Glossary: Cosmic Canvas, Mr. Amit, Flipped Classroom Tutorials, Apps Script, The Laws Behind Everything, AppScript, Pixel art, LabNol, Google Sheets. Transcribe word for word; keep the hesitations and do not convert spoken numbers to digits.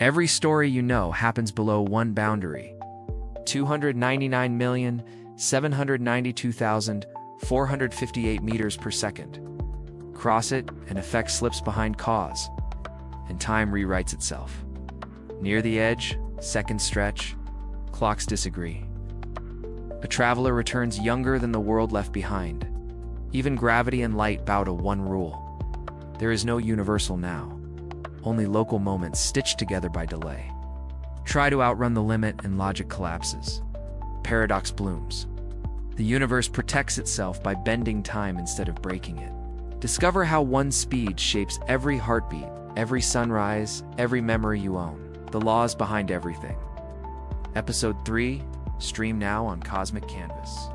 Every story you know happens below one boundary. two hundred ninety-nine million, seven hundred ninety-two thousand, four hundred fifty-eight meters per second. Cross it, and effect slips behind cause, and time rewrites itself. Near the edge, seconds stretch, clocks disagree. A traveler returns younger than the world left behind. Even gravity and light bow to one rule. There is no universal now, only local moments stitched together by delay. Try to outrun the limit and logic collapses. Paradox blooms. The universe protects itself by bending time instead of breaking it. Discover how one speed shapes every heartbeat, every sunrise, every memory you own. The Laws Behind Everything. Episode three, stream now on Cosmic Canvas.